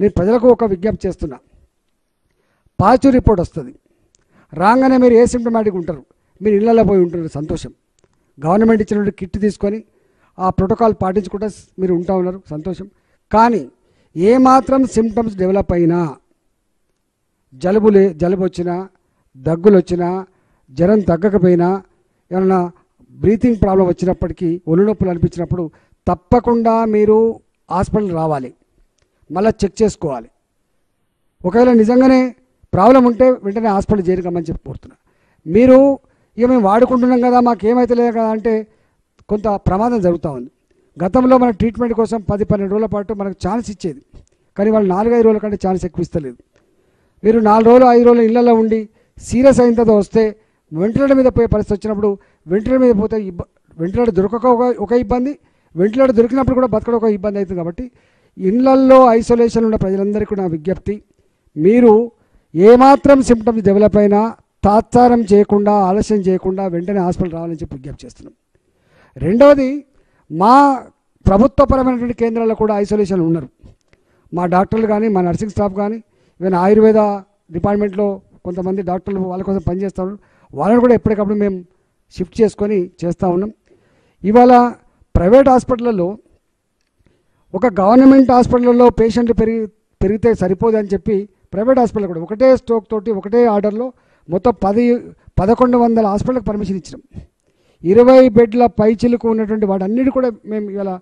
నేను ప్రజలకు ఒక విజ్ఞప్తి చేస్తున్నా పాజిటివ్ రిపోర్ట్ వస్తుంది రాంగనే మీరు ఏసిమ్టమాటిక్ ఉంటారు మీరు ఇళ్ళల్లో పోయి ఉంటారు సంతోషం గవర్నమెంట్ ఇచ్చిన కిట్ తీసుకొని ఆ ప్రోటోకాల్ పాటించుకుంటా మీరు ఉంటా ఉన్నారు సంతోషం కానీ ఏ మాత్రం సింప్టమ్స్ డెవలప్ అయినా జలుబు వచ్చినా దగ్గులు వచ్చినా జ్వరం తగ్గకపోయినా ఏమన్నా బ్రీతింగ్ ప్రాబ్లం వచ్చినప్పటికీ ఒళ్ళు నొప్పులు అనిపించినప్పుడు తప్పకుండా మీరు హాస్పిటల్ రావాలి మళ్ళీ చెక్ చేసుకోవాలి ఒకవేళ నిజంగానే ప్రాబ్లం ఉంటే వెంటనే హాస్పిటల్ చేరకమని చెప్పి కోరుతున్నా మీరు ఇక మేము వాడుకుంటున్నాం కదా మాకేమైతే లేదు కదా అంటే కొంత ప్రమాదం జరుగుతూ ఉంది గతంలో మన ట్రీట్మెంట్ కోసం 10-12 రోజుల పాటు మనకు ఛాన్స్ ఇచ్చేది కానీ వాళ్ళు 4-5 రోజుల కంటే ఛాన్స్ ఎక్కువ ఇస్తలేదు మీరు 4 రోజులు 5 రోజులు ఇళ్లలో ఉండి సీరియస్ అయిన తర్వాత వస్తే వెంటిలేటర్ మీద పోయే పరిస్థితి వచ్చినప్పుడు వెంటిలేటర్ మీద పోతే వెంటిలేటర్ దొరకక ఒక ఇబ్బంది వెంటిలేటర్ దొరికినప్పుడు కూడా బతకడం ఒక ఇబ్బంది అవుతుంది కాబట్టి ఇళ్లలో ఐసోలేషన్ ఉన్న ప్రజలందరికీ నా విజ్ఞప్తి మీరు ఏమాత్రం సింప్టమ్స్ డెవలప్ అయినా తాత్సారం చేయకుండా ఆలస్యం చేయకుండా వెంటనే హాస్పిటల్ రావాలని చెప్పి విజ్ఞప్తి చేస్తున్నాం రెండవది మా ప్రభుత్వపరమైనటువంటి కేంద్రాల్లో కూడా ఐసోలేషన్ ఉన్నారు మా డాక్టర్లు కానీ మా నర్సింగ్ స్టాఫ్ కానీ ఈవెన్ ఆయుర్వేద డిపార్ట్మెంట్లో కొంతమంది డాక్టర్లు వాళ్ళ కోసం పనిచేస్తారు వాళ్ళని కూడా ఎప్పటికప్పుడు మేము షిఫ్ట్ చేసుకొని చేస్తూ ఉన్నాం ఇవాళ ప్రైవేట్ హాస్పిటల్లో ఒక గవర్నమెంట్ హాస్పిటల్లో పేషెంట్లు పెరిగితే సరిపోదు అని చెప్పి ప్రైవేట్ హాస్పిటల్ కూడా ఒకటే స్టోక్ తోటి ఒకటే ఆర్డర్లో మొత్తం 1100 హాస్పిటల్కి పర్మిషన్ ఇచ్చినాం 20 బెడ్ల పైచిలకు ఉన్నటువంటి వాటి అన్నిటి కూడా మేము ఇలా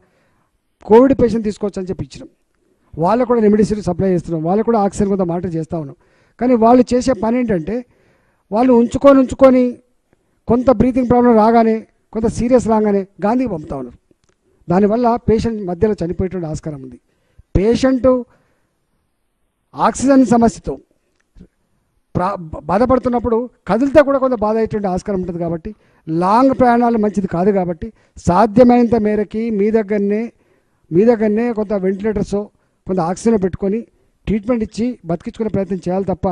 కోవిడ్ పేషెంట్ తీసుకోవచ్చు అని చెప్పి ఇచ్చినాం వాళ్ళకు కూడా రెమెడిసిన్ సప్లై చేస్తున్నాం వాళ్ళకు కూడా ఆక్సిజన్ కొంత మాటర్ చేస్తూ ఉన్నాం కానీ వాళ్ళు చేసే పని ఏంటంటే వాళ్ళు ఉంచుకొని కొంత బ్రీతింగ్ ప్రాబ్లం రాగానే కొంత సీరియస్ రాగానే గాంధీకి పంపుతూ ఉన్నారు దానివల్ల పేషెంట్ మధ్యలో చనిపోయేటువంటి ఆస్కారం ఉంది పేషెంట్ ఆక్సిజన్ సమస్యతో బాధపడుతున్నప్పుడు కదిలితే కూడా కొంత బాధ అయ్యేటువంటి ఆస్కారం ఉంటుంది కాబట్టి లాంగ్ ప్రయాణాలు మంచిది కాదు కాబట్టి సాధ్యమైనంత మేరకి మీ దగ్గరనే కొంత వెంటిలేటర్స్ కొంత ఆక్సిజన్ పెట్టుకొని ట్రీట్మెంట్ ఇచ్చి బతికించుకునే ప్రయత్నం చేయాలి తప్ప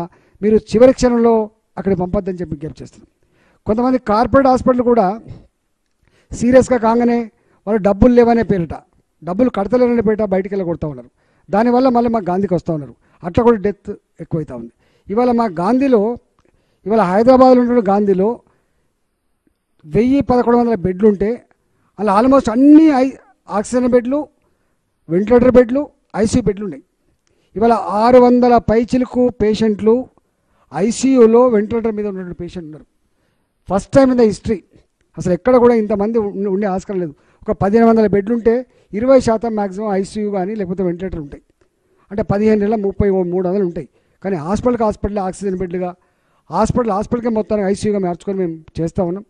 మీరు చివరి క్షణంలో అక్కడ పంపొద్దని చెప్పి విజ్ఞప్తి చేస్తున్నాం కొంతమంది కార్పొరేట్ హాస్పిటల్ కూడా సీరియస్గా కాగానే వాళ్ళు డబ్బులు లేవనే పేరిట డబ్బులు కడతలేరనే పేరిట బయటికి వెళ్ళి కొడుతూ ఉన్నారు దానివల్ల మళ్ళీ మా గాంధీకి వస్తూ ఉన్నారు అట్లా కూడా డెత్ ఎక్కువైతా ఉంది ఇవాళ మా గాంధీలో ఇవాళ హైదరాబాద్లో ఉన్న గాంధీలో 1100 బెడ్లు ఉంటే అలా ఆల్మోస్ట్ అన్ని ఆక్సిజన్ బెడ్లు వెంటిలేటర్ బెడ్లు ఐసీయూ బెడ్లు ఉన్నాయి ఇవాళ 600 పైచిలకు పేషెంట్లు ఐసీయూలో వెంటిలేటర్ మీద ఉన్నటువంటి పేషెంట్ ఉన్నారు first time in the history అసలు ఎక్కడ కూడా ఇంతమంది ఉండే ఆస్కారం లేదు ఒక 1500 బెడ్లు ఉంటే 20% మ్యాక్సిమం ఐసీయూ కానీ లేకపోతే వెంటిలేటర్ ఉంటాయి అంటే 15,300 ఉంటాయి కానీ హాస్పిటల్ ఆక్సిజన్ బెడ్లుగా హాస్పిటల్కి మొత్తానికి ఐసీయూగా మార్చుకొని మేము చేస్తూ ఉన్నాం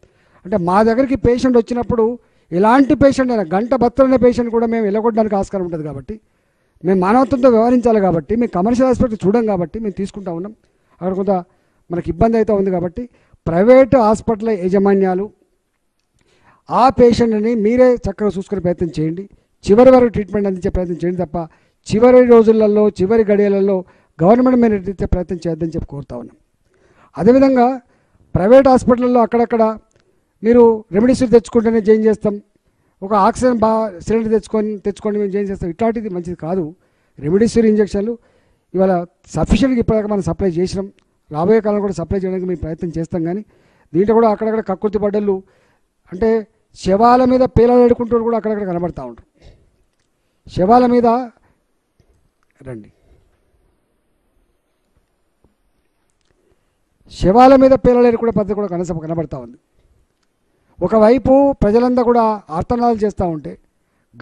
అంటే మా దగ్గరికి పేషెంట్ వచ్చినప్పుడు ఎలాంటి పేషెంట్ అయినా గంట బతులనే పేషెంట్ కూడా మేము వెళ్ళగొట్టడానికి ఆస్కారం ఉంటుంది కాబట్టి మేము మానవత్వంతో వ్యవహరించాలి కాబట్టి మేము కమర్షియల్ హాస్పిటల్ చూడం కాబట్టి మేము తీసుకుంటా ఉన్నాం అక్కడ కొంత మనకి ఇబ్బంది అయితే ఉంది కాబట్టి ప్రైవేటు హాస్పిటల్ యాజమాన్యాలు ఆ పేషెంట్ని మీరే చక్కగా చూసుకునే ప్రయత్నం చేయండి చివరి వరకు ట్రీట్మెంట్ అందించే ప్రయత్నం చేయండి తప్ప చివరి రోజులలో చివరి గడియలలో గవర్నమెంట్ మీద నిర్ణయించే ప్రయత్నం చేద్దని చెప్పి కోరుతా ఉన్నాం అదేవిధంగా ప్రైవేట్ హాస్పిటల్లో అక్కడక్కడ మీరు రెమెడిసిన్ తెచ్చుకుంటేనే జాయిన్ చేస్తాం ఒక ఆక్సిజన్ సిలిండర్ తెచ్చుకోండి మేము జాయిన్ చేస్తాం ఇట్లాంటిది మంచిది కాదు రెమెడిసిన్ ఇంజక్షన్లు ఇవాళ సఫిషియెంట్గా ఇప్పటిదాకా మనం సప్లై చేసినాం రాబోయే కాలం కూడా సప్లై చేయడానికి మేము ప్రయత్నం చేస్తాం కానీ దీంట్లో కూడా అక్కడక్కడ కక్కుర్తి పడ్డలు అంటే శవాల మీద పేలాడుకుంటూ కూడా అక్కడక్కడ కనబడుతూ ఉంటారు శవాల మీద రండి శవాల మీద పేలాడేరు కూడా పద్ధతి కూడా కనబడతా ఉంది ఒకవైపు ప్రజలంతా కూడా ఆర్తనాదాలు చేస్తూ ఉంటే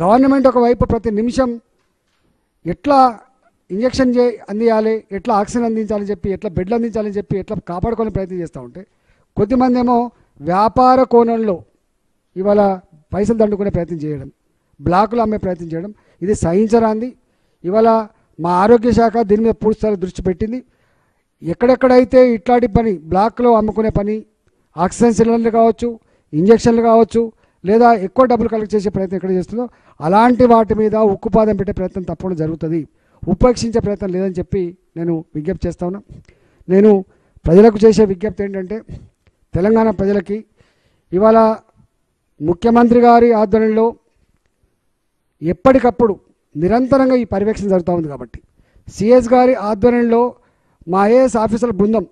గవర్నమెంట్ ఒకవైపు ప్రతి నిమిషం ఎట్లా ఇంజక్షన్ అందించాలి ఎట్లా ఆక్సిజన్ అందించాలని చెప్పి ఎట్లా బెడ్లు అందించాలని చెప్పి ఎట్లా కాపాడుకోవాలని ప్రయత్నం చేస్తూ ఉంటే కొద్దిమంది ఏమో వ్యాపార కోణంలో ఇవాళ పైసలు దండుకునే ప్రయత్నం చేయడం బ్లాకులు అమ్మే ప్రయత్నం చేయడం ఇది సహించరాంది ఇవాళ మా ఆరోగ్య శాఖ దీని మీద పూర్తిస్థాయి దృష్టి పెట్టింది ఎక్కడెక్కడైతే ఇట్లాంటి పని బ్లాక్లో అమ్ముకునే పని ఆక్సిజన్ సిలిండర్లు కావచ్చు ఇంజక్షన్లు కావచ్చు లేదా ఎక్కువ డబ్బులు కలెక్ట్ చేసే ప్రయత్నం ఎక్కడ చేస్తుందో అలాంటి వాటి మీద ఉక్కుపాదం పెట్టే ప్రయత్నం తప్పకుండా జరుగుతుంది ఉపేక్షించే ప్రయత్నం లేదని చెప్పి నేను విజ్ఞప్తి చేస్తా ఉన్నా నేను ప్రజలకు చేసే విజ్ఞప్తి ఏంటంటే తెలంగాణ ప్రజలకి ఇవాళ ముఖ్యమంత్రి గారి ఆధ్వర్యంలో ఎప్పటికప్పుడు నిరంతరంగా ఈ పర్యవేక్షణ జరుగుతూ ఉంది కాబట్టి సిఎస్ గారి ఆధ్వర్యంలో మా ఐఏఎస్ ఆఫీసర్ల బృందం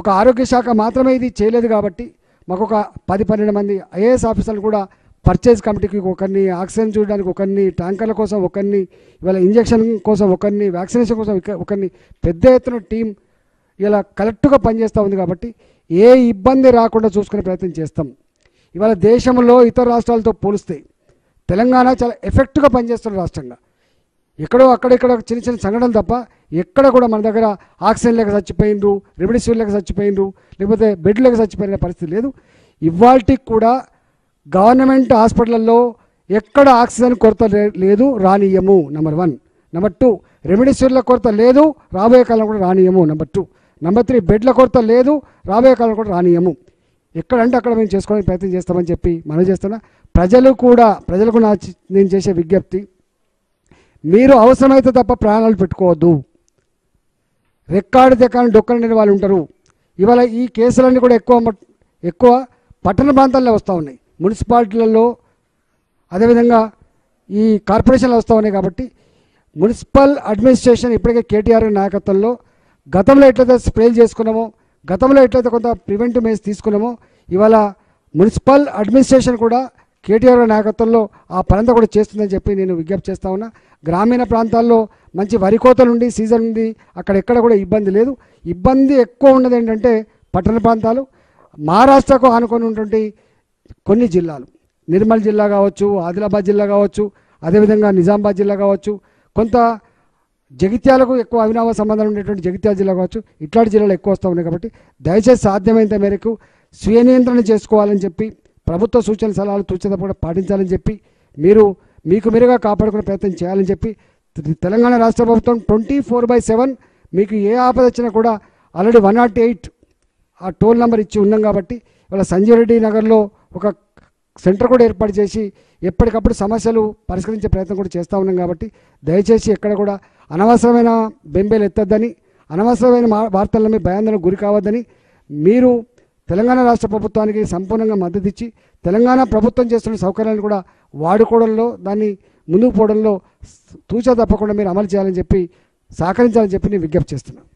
ఒక ఆరోగ్య శాఖ మాత్రమే ఇది చేయలేదు కాబట్టి మాకు ఒక 10-12 మంది ఐఏఎస్ ఆఫీసర్లు కూడా పర్చేస్ కమిటీకి ఒకరిని ఆక్సిజన్ చూడడానికి ఒకరిని ట్యాంకర్ల కోసం ఒకరిని ఇవాళ ఇంజెక్షన్ కోసం ఒకరిని వ్యాక్సినేషన్ కోసం ఒకరిని పెద్ద ఎత్తున టీం ఇలా కలెక్ట్గా పనిచేస్తూ ఉంది కాబట్టి ఏ ఇబ్బంది రాకుండా చూసుకునే ప్రయత్నం చేస్తాం. ఇవాళ దేశంలో ఇతర రాష్ట్రాలతో పోలిస్తే తెలంగాణ చాలా ఎఫెక్ట్గా పనిచేస్తున్న రాష్ట్రంగా ఎక్కడో అక్కడెక్కడ చిన్న చిన్న సంఘటనలు తప్ప ఎక్కడ కూడా మన దగ్గర ఆక్సిజన్ లేక చచ్చిపోయిండ్రు రెమిడిసివిర్ లేక చచ్చిపోయిండ్రు లేకపోతే బెడ్ లేక చచ్చిపోయిన పరిస్థితి లేదు. ఇవాళకి కూడా గవర్నమెంట్ హాస్పిటల్లో ఎక్కడ ఆక్సిజన్ కొరత లేదు రానియము నెంబర్ 1. నెంబర్ 2 రెమిడిసివిర్ల కొరత లేదు రాబోయే కాలం కూడా రానియము నెంబర్ 2. నెంబర్ 3 బెడ్ల కొరత లేదు రాబోయే కాలం కూడా రానియము. ఎక్కడంటే అక్కడ మేము చేసుకోవడానికి ప్రయత్నం చేస్తామని చెప్పి మనం చేస్తున్నా. ప్రజలకు నేను చేసే విజ్ఞప్తి, మీరు అవసరమైతే తప్ప ప్రాణాలు పెట్టుకోవద్దు. రెక్కాడి దగ్గర డొక్కలు లేని వాళ్ళు ఉంటారు. ఇవాళ ఈ కేసులన్నీ కూడా ఎక్కువ పట్టణ ప్రాంతాల్లో వస్తూ ఉన్నాయి, మున్సిపాలిటీలలో అదేవిధంగా ఈ కార్పొరేషన్లు వస్తూ ఉన్నాయి. కాబట్టి మున్సిపల్ అడ్మినిస్ట్రేషన్ ఇప్పటికే కేటీఆర్ నాయకత్వంలో గతంలో ఎట్లయితే స్ప్రేలు చేసుకున్నామో గతంలో ఎట్లయితే కొంత ప్రివెంటివ్ మెజర్స్ తీసుకున్నామో ఇవాళ మున్సిపల్ అడ్మినిస్ట్రేషన్ కూడా కేటీఆర్ నాయకత్వంలో ఆ పనంతా కూడా చేస్తుందని చెప్పి నేను విజ్ఞప్తి చేస్తా ఉన్నా. గ్రామీణ ప్రాంతాల్లో మంచి వరి కోతలు ఉండి సీజన్ ఉంది, అక్కడ ఎక్కడ కూడా ఇబ్బంది లేదు. ఇబ్బంది ఎక్కువ ఉన్నది ఏంటంటే పట్టణ ప్రాంతాలు, మహారాష్ట్రకు ఆనుకొని ఉన్నటువంటి కొన్ని జిల్లాలు, నిర్మల్ జిల్లా కావచ్చు, ఆదిలాబాద్ జిల్లా కావచ్చు, అదేవిధంగా నిజామాబాద్ జిల్లా కావచ్చు, కొంత జగిత్యాలకు ఎక్కువ అవినావ సంబంధాలు ఉండేటువంటి జగిత్యాల జిల్లా కావచ్చు, ఇట్లాంటి జిల్లాలు ఎక్కువ వస్తూ ఉన్నాయి. కాబట్టి దయచేసి సాధ్యమైనంత మేరకు స్వీయ నియంత్రణ చేసుకోవాలని చెప్పి ప్రభుత్వ సూచన సలహాలు తూచేటప్పుడు పాటించాలని చెప్పి మీకు మీరుగా కాపాడుకునే ప్రయత్నం చేయాలని చెప్పి తెలంగాణ రాష్ట్ర ప్రభుత్వం 24/7 మీకు ఏ ఆపద వచ్చినా కూడా ఆల్రెడీ 108 ఆ టోల్ నెంబర్ ఇచ్చి ఉన్నాం. కాబట్టి ఇవాళ సంజీవ్ రెడ్డి నగర్లో ఒక సెంటర్ కూడా ఏర్పాటు చేసి ఎప్పటికప్పుడు సమస్యలు పరిష్కరించే ప్రయత్నం కూడా చేస్తూ ఉన్నాం. కాబట్టి దయచేసి ఎక్కడ కూడా అనవసరమైన బెంబేలు ఎత్తద్దని, అనవసరమైన వార్తలని భయాందోళనకు గురి కావద్దని, మీరు తెలంగాణ రాష్ట్ర ప్రభుత్వానికి సంపూర్ణంగా మద్దతు ఇచ్చి తెలంగాణ ప్రభుత్వం చేస్తున్న సౌకర్యాలను కూడా వాడుకోవడంలో దాన్ని ముందుకు పోవడంలో తూచా తప్పకుండా మీరు అమలు చేయాలని చెప్పి సహకరించాలని చెప్పి నేను విజ్ఞప్తి చేస్తున్నాను.